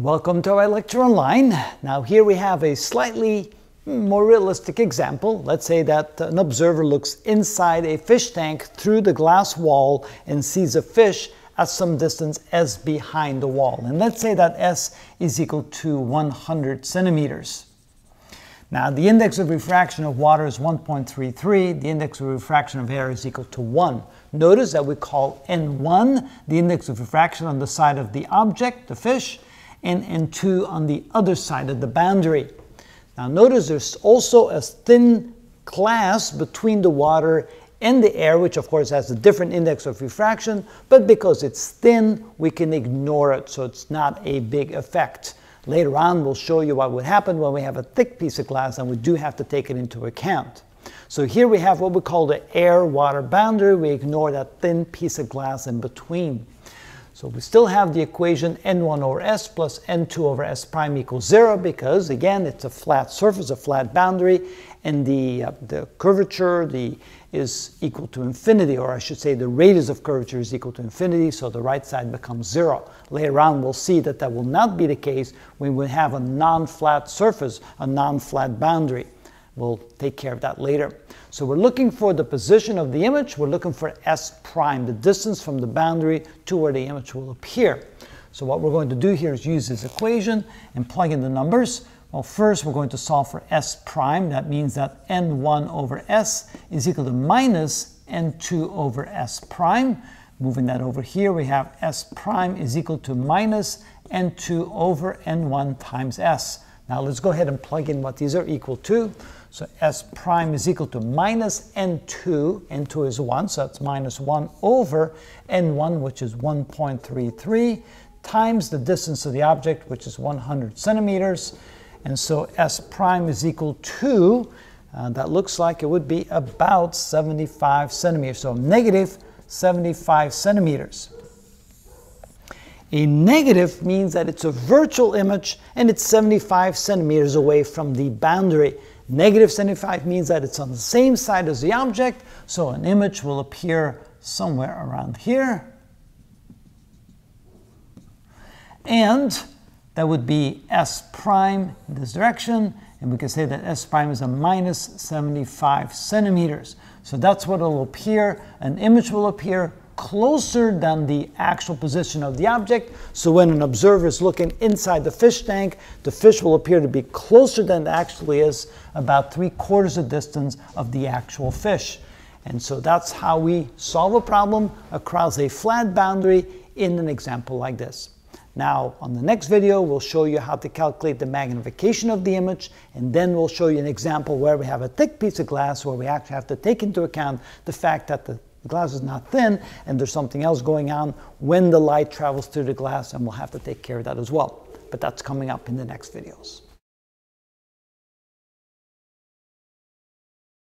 Welcome to our lecture online. Now here we have a slightly more realistic example. Let's say that an observer looks inside a fish tank through the glass wall and sees a fish at some distance S behind the wall. And let's say that S is equal to 100 centimeters. Now the index of refraction of water is 1.33, the index of refraction of air is equal to 1. Notice that we call N1 the index of refraction on the side of the object, the fish, and N2 on the other side of the boundary. Now notice there's also a thin glass between the water and the air, which of course has a different index of refraction, but because it's thin, we can ignore it, so it's not a big effect. Later on, we'll show you what would happen when we have a thick piece of glass, and we do have to take it into account. So here we have what we call the air-water boundary. We ignore that thin piece of glass in between. So we still have the equation N1 over S plus N2 over S prime equals 0 because, again, it's a flat surface, a flat boundary, and the curvature is equal to infinity, or I should say the radius of curvature is equal to infinity, so the right side becomes 0. Later on, we'll see that that will not be the case when we have a non-flat surface, a non-flat boundary. We'll take care of that later. So we're looking for the position of the image. We're looking for S prime, the distance from the boundary to where the image will appear. So what we're going to do here is use this equation and plug in the numbers. Well, first we're going to solve for S prime. That means that N1 over S is equal to minus N2 over S prime. Moving that over here, we have S prime is equal to minus N2 over N1 times S. Now let's go ahead and plug in what these are equal to. So S prime is equal to minus N2, N2 is 1, so that's minus 1 over N1, which is 1.33, times the distance of the object, which is 100 centimeters. And so S prime is equal to, that looks like it would be about 75 centimeters, so negative 75 centimeters. A negative means that it's a virtual image and it's 75 centimeters away from the boundary. Negative 75 means that it's on the same side as the object, so an image will appear somewhere around here. And that would be S prime in this direction, and we can say that S prime is a minus 75 centimeters. So that's what it'll appear. An image will appear closer than the actual position of the object. So when an observer is looking inside the fish tank, the fish will appear to be closer than it actually is, about 3/4 the distance of the actual fish. And so that's how we solve a problem across a flat boundary in an example like this. Now, on the next video, we'll show you how to calculate the magnification of the image, and then we'll show you an example where we have a thick piece of glass where we actually have to take into account the fact that the glass is not thin and there's something else going on when the light travels through the glass, and we'll have to take care of that as well. But that's coming up in the next videos.